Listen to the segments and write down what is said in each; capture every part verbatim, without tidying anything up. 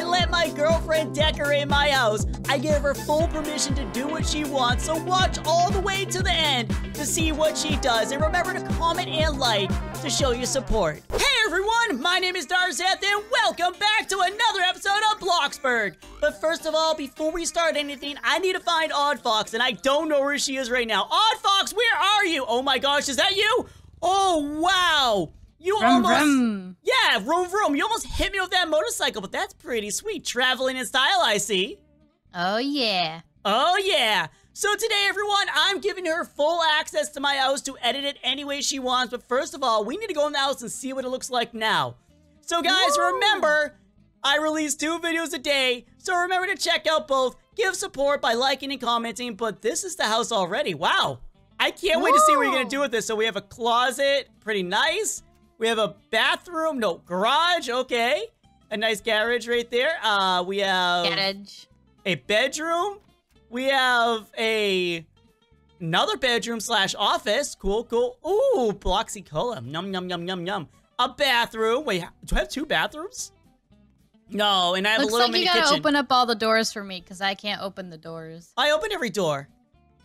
I let my girlfriend decorate my house. I give her full permission to do what she wants, so watch all the way to the end to see what she does. And remember to comment and like to show your support. Hey everyone, my name is Darzeth, and welcome back to another episode of Bloxburg. But first of all, before we start anything, I need to find OddFoxx, and I don't know where she is right now. OddFoxx, where are you? Oh my gosh, is that you? Oh, wow. You vroom, almost, vroom. yeah, vroom, vroom. You almost hit me with that motorcycle, but that's pretty sweet. Traveling in style, I see. Oh, yeah. Oh, yeah. So today, everyone, I'm giving her full access to my house to edit it any way she wants. But first of all, we need to go in the house and see what it looks like now. So, guys, Whoa. remember, I release two videos a day. So remember to check out both. Give support by liking and commenting. But this is the house already. Wow. I can't Whoa. wait to see what you're going to do with this. So we have a closet. Pretty nice. We have a bathroom, no, garage, okay. A nice garage right there. Uh, we have garage. a bedroom. We have a another bedroom slash office. Cool, cool. Ooh, Bloxy Cola. Yum, yum, yum, yum, yum. A bathroom. Wait, do I have two bathrooms? No, and I have Looks a little like mini kitchen. Looks like you gotta open up all the doors for me because I can't open the doors. I open every door.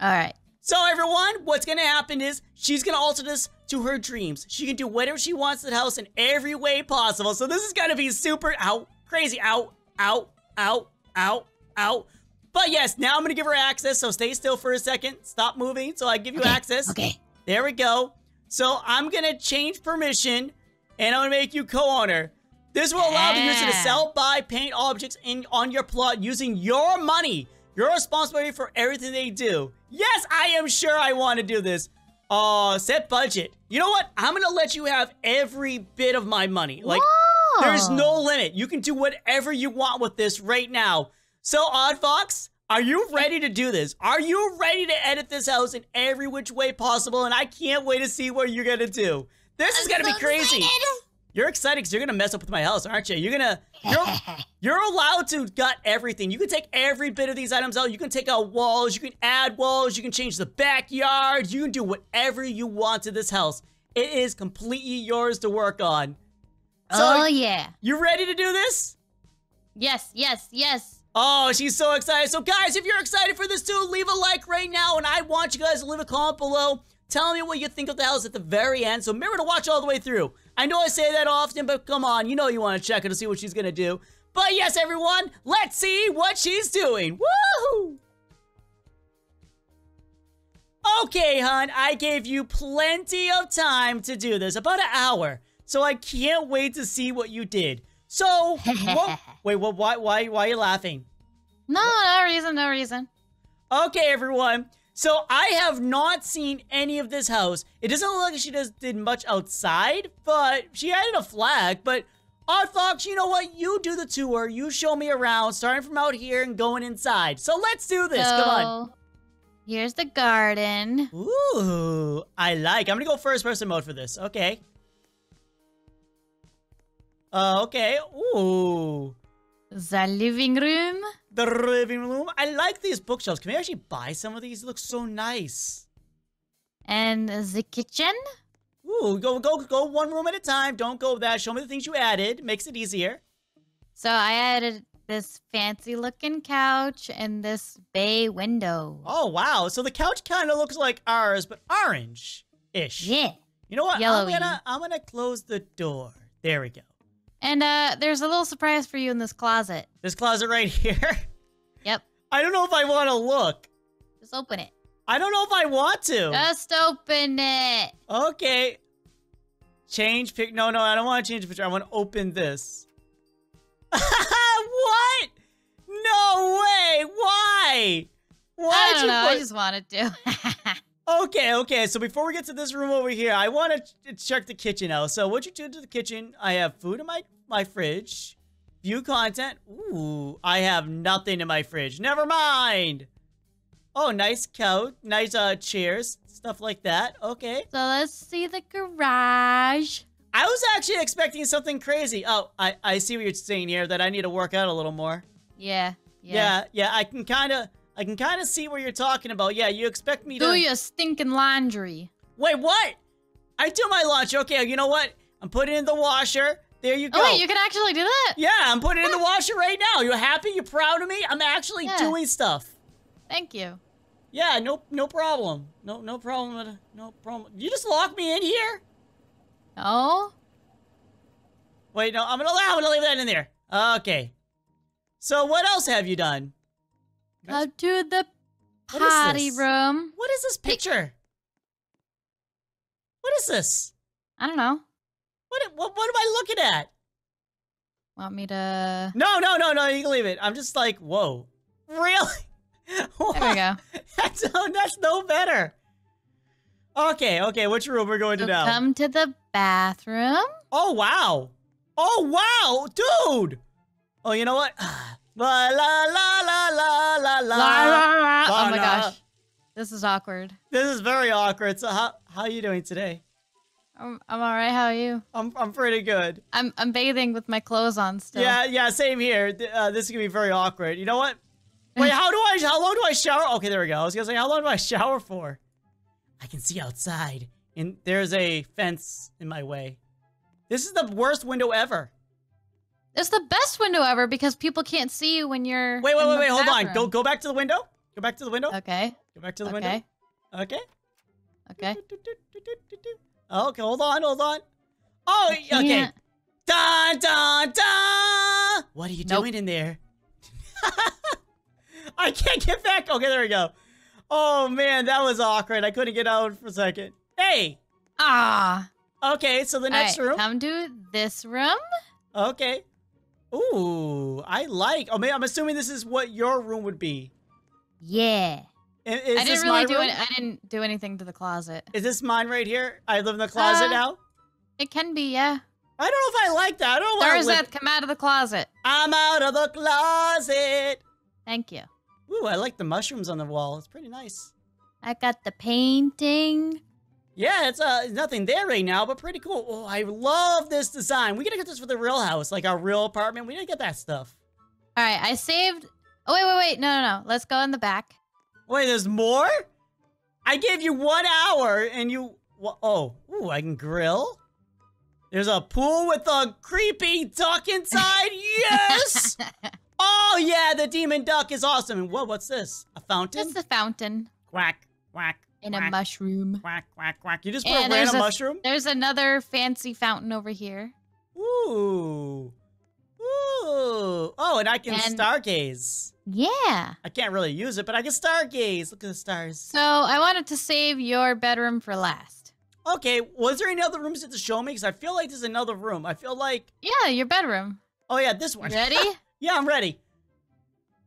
All right. So everyone, what's gonna happen is she's gonna alter this to her dreams. She can do whatever she wants at the house in every way possible. So this is gonna be super out, crazy out, out, out, out, out. But yes, now I'm gonna give her access. So stay still for a second. Stop moving. So I give you okay, access. Okay. There we go. So I'm gonna change permission, and I'm gonna make you co-owner. This will allow yeah. the user to sell, buy, paint objects in on your plot using your money. You're responsible for everything they do. Yes, I am sure I want to do this. Uh, set budget. You know what? I'm going to let you have every bit of my money. Like, Whoa. there's no limit. You can do whatever you want with this right now. So, OddFoxx, are you ready to do this? Are you ready to edit this house in every which way possible? And I can't wait to see what you're going to do. This I'm is going to so be crazy. Excited. You're excited because you're going to mess up with my house, aren't you? You're going to... You're, you're allowed to gut everything. You can take every bit of these items out. You can take out walls. You can add walls. You can change the backyard. You can do whatever you want to this house. It is completely yours to work on. So, oh, yeah. You ready to do this? Yes, yes, yes. Oh, she's so excited. So, guys, if you're excited for this too, leave a like right now. And I want you guys to leave a comment below. Tell me what you think of the house at the very end. So remember to watch all the way through. I know I say that often, but come on. You know you want to check her to see what she's going to do. But yes, everyone, let's see what she's doing. Woohoo! Okay, hon, I gave you plenty of time to do this. About an hour. So I can't wait to see what you did. So, whoa, wait, what, why, why, why are you laughing? No, no reason, no reason. Okay, everyone. So I have not seen any of this house. It doesn't look like she does, did much outside, but she added a flag. But OddFoxx, you know what? You do the tour. You show me around, starting from out here and going inside. So let's do this. So, come on. Here's the garden. Ooh, I like. I'm going to go first person mode for this. Okay. Uh, okay. Ooh. The living room. The living room. I like these bookshelves. Can we actually buy some of these? They look so nice. And the kitchen. Ooh, go go go one room at a time. Don't go with that. Show me the things you added. Makes it easier. So I added this fancy looking couch and this bay window. Oh, wow. So the couch kind of looks like ours, but orange-ish. Yeah. You know what? Yellowy. I'm gonna, I'm gonna close the door. There we go. And uh, there's a little surprise for you in this closet. This closet right here? Yep. I don't know if I want to look. Just open it. I don't know if I want to. Just open it. Okay. Change pic. No, no, I don't want to change the picture. I want to open this. What? No way. Why? Why I don't you know. Put... I just wanted to. Okay, okay. So before we get to this room over here, I want to ch check the kitchen out. So what you do to the kitchen? I have food in my my fridge. View content. Ooh, I have nothing in my fridge. Never mind. Oh, nice couch, nice uh chairs, stuff like that. Okay. So let's see the garage. I was actually expecting something crazy. Oh, I I see what you're saying here. That I need to work out a little more. Yeah. Yeah. Yeah. Yeah. I can kind of. I can kind of see what you're talking about. Yeah, you expect me to... Do your stinking laundry. Wait, what? I do my laundry. Okay, you know what? I'm putting it in the washer. There you go. Oh, wait, you can actually do that? Yeah, I'm putting it in the washer right now. You happy? You proud of me? I'm actually yeah. doing stuff. Thank you. Yeah, no no problem. No no problem. No problem. You just locked me in here? No. Wait, no, I'm gonna allow I'm gonna leave that in there. Okay. So what else have you done? Go to the party room. What is this picture? What is this? I don't know. What, what what am I looking at? Want me to... No, no, no, no, you can leave it. I'm just like, whoa. Really? What? There we go. That's, that's no better. Okay, okay, which room we're going so to now? Come to the bathroom. Oh, wow. Oh, wow, dude. Oh, you know what? La, la, la, la, la, la, la, la. Oh, my gosh. This is awkward. This is very awkward. So how, how are you doing today? I'm, I'm all right. How are you? I'm I'm pretty good. I'm I'm bathing with my clothes on still. Yeah, yeah, same here. Uh, this is gonna be very awkward. You know what? Wait, how do I? How long do I shower? Okay, there we go. I was gonna say, how long do I shower for? I can see outside, and there's a fence in my way. This is the worst window ever. It's the best window ever because people can't see you when you're. Wait, wait, wait, wait. Hold on. Go go back to the window. Go back to the window. Okay. Go back to the window. Okay. Okay. Okay, hold on, hold on. Oh, okay. Dun, dun, dun! What are you nope. doing in there? I can't get back. Okay, there we go. Oh, man, that was awkward. I couldn't get out for a second. Hey! Ah. Okay, so the next right, room. Come to this room. Okay. Ooh, I like. Oh, man, I'm assuming this is what your room would be. Yeah. Is, is I didn't really do it. I didn't do anything to the closet. Is this mine right here? I live in the closet uh, now? It can be, yeah. I don't know if I like that. I don't Darzeth, want to live... come out of the closet. I'm out of the closet. Thank you. Ooh, I like the mushrooms on the wall. It's pretty nice. I got the painting. Yeah, it's uh, nothing there right now, but pretty cool. Oh, I love this design. We gotta get this for the real house, like our real apartment. We gotta get that stuff. All right, I saved... Oh, wait, wait, wait. No, no, no. Let's go in the back. Wait, there's more? I gave you one hour and you... Oh, ooh, I can grill. There's a pool with a creepy duck inside. Yes! Oh, yeah, the demon duck is awesome. Whoa, what's this? A fountain? It's a fountain. Quack, quack, in quack. A mushroom. Quack, quack, quack. You just put and a random a, mushroom? There's another fancy fountain over here. Ooh. Ooh. Oh, and I can and stargaze. Yeah. I can't really use it, but I can stargaze. Look at the stars. So I wanted to save your bedroom for last. Okay. Was there any other rooms to show me? Because I feel like there's another room. I feel like... Yeah, your bedroom. Oh, yeah, this one. Ready? Yeah, I'm ready.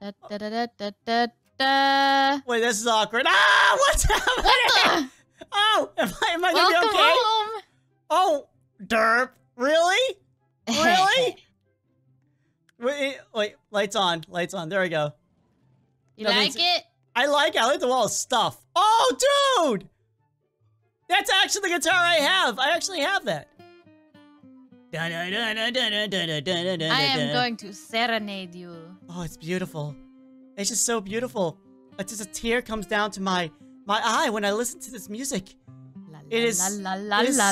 Da, da, da, da, da, da. Wait, this is awkward. Ah, what's happening? What the... Oh, am I, am I going to be okay? Home. Oh, derp. Really? Really? Wait, wait, lights on, lights on. There we go. You like it? I like it. I like the wall of stuff. Oh, dude! That's actually the guitar I have. I actually have that. I am going to serenade you. Oh, it's beautiful. It's just so beautiful. It's just a tear comes down to my my eye when I listen to this music. It is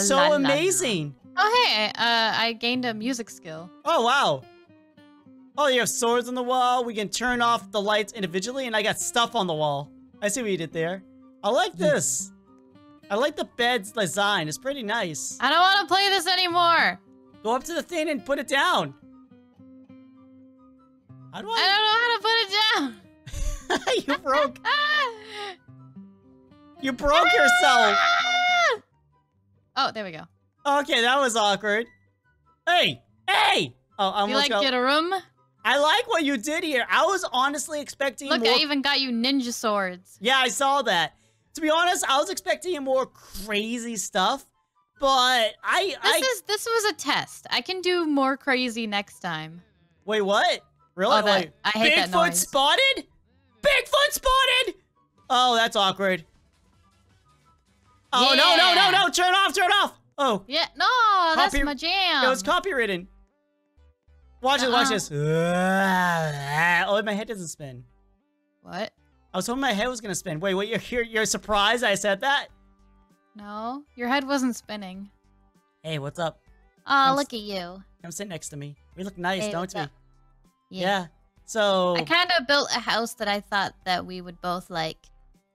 so amazing. Oh, hey, uh, I gained a music skill. Oh, wow. Oh, you have swords on the wall. We can turn off the lights individually, and I got stuff on the wall. I see what you did there. I like this. I like the bed's design. It's pretty nice. I don't want to play this anymore. Go up to the thing and put it down. How do I? I don't know how to put it down. You broke. You broke yourself. Oh, there we go. Okay, that was awkward. Hey, hey. Oh, I you like go. Get a room? I like what you did here. I was honestly expecting Look, more... I even got you ninja swords. Yeah, I saw that. To be honest, I was expecting more crazy stuff, but I... This, I... Is, this was a test. I can do more crazy next time. Wait, what? Really? Oh, that, Wait. I hate Bigfoot that noise. Spotted? Bigfoot spotted? Oh, that's awkward. Oh, yeah. no, no, no, no. Turn it off, turn it off. Oh. Yeah, no, Copy... that's my jam. It was copywritten. Watch uh-uh. it, watch this. Oh, my head doesn't spin. What? I was hoping my head was gonna spin. Wait, wait, you're, you're, you're surprised I said that? No, your head wasn't spinning. Hey, what's up? Oh, look at you. Come sit next to me. We look nice, hey, don't we? Yeah. yeah. So I kind of built a house that I thought that we would both like.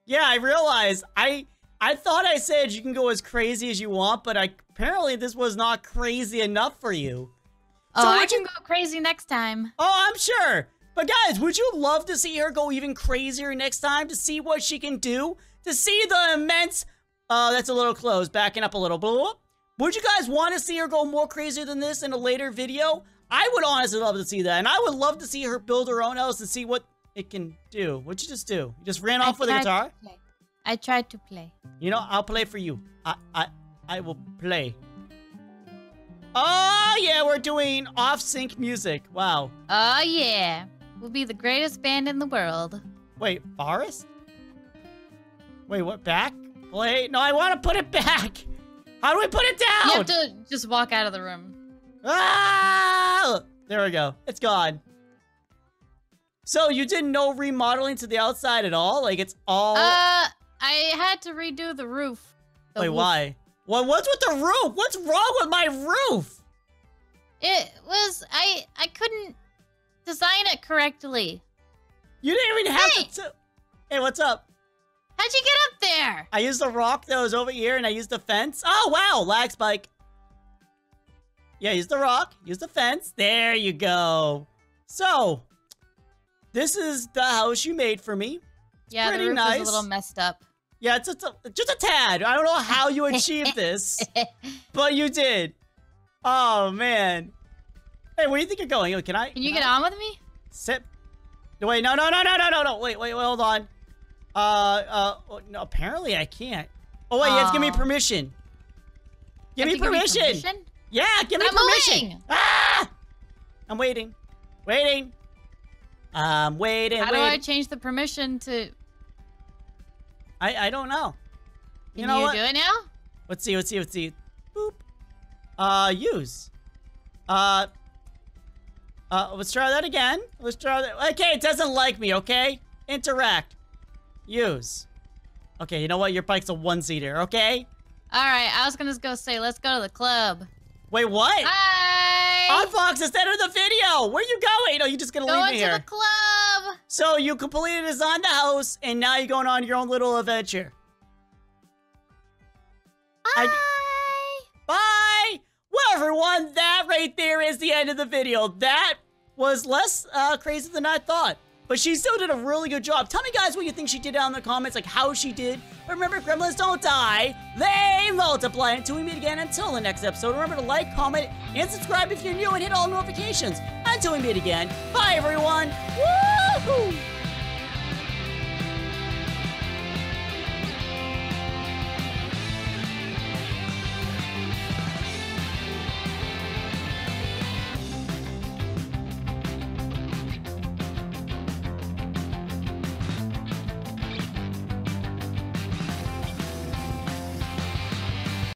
Yeah, I realized. I I thought I said you can go as crazy as you want, but I, apparently this was not crazy enough for you. Oh, so I can you... go crazy next time. Oh, I'm sure. But guys, would you love to see her go even crazier next time to see what she can do? To see the immense... Uh, that's a little close. Backing up a little. Blah, blah, blah. Would you guys want to see her go more crazier than this in a later video? I would honestly love to see that. And I would love to see her build her own house and see what it can do. What'd you just do? You just ran off with a guitar? I tried to play. You know, I'll play for you. I, I, I will play. Oh, yeah, we're doing off-sync music. Wow. Oh, yeah. We'll be the greatest band in the world. Wait, forest? Wait, what? Back? Play? No, I want to put it back. How do we put it down? You have to just walk out of the room. Ah! There we go. It's gone. So you did no remodeling to the outside at all? Like, it's all... Uh, I had to redo the roof. The Wait, roof. why? Well, what's with the roof? What's wrong with my roof? It was... I I couldn't design it correctly. You didn't even have hey. to... Hey, what's up? How'd you get up there? I used the rock that was over here, and I used the fence. Oh, wow! Lag spike. Yeah, use the rock. Use the fence. There you go. So, this is the house you made for me. It's yeah, pretty the roof nice. Is a little messed up. Yeah, it's, it's a, just a tad. I don't know how you achieved this, but you did. Oh, man. Hey, where do you think you're going? Can I? Can you can get I, on with me? Sip. Wait, no, no, no, no, no, no, no. Wait, wait, wait, hold on. Uh, uh, no, apparently I can't. Oh, wait, uh, you have to give me permission. Give me permission. Give me permission? Yeah, give me I'm permission. Moving. Ah! I'm waiting. Waiting. I'm waiting. How waiting. do I change the permission to... I, I don't know. Can you, know you what? do it now? Let's see, let's see, let's see. Boop. Uh, use. Uh, uh, let's try that again. Let's try that. Okay, it doesn't like me, okay? Interact. Use. Okay, you know what? Your bike's a one-seater, okay? All right, I was going to go say, let's go to the club. Wait, what? Hi! OddFoxx, it's the end of the video! Where are you going? Oh, you're just gonna going to leave me here. Going to the club! So you completed design the house, and now you're going on your own little adventure. Bye! I... Bye! Well, everyone, that right there is the end of the video. That was less uh, crazy than I thought. But she still did a really good job. Tell me, guys, what you think she did down in the comments, like how she did. Remember, gremlins don't die. They multiply until we meet again. Until the next episode, remember to like, comment, and subscribe if you're new and hit all notifications. Until we meet again, bye, everyone. Woohoo!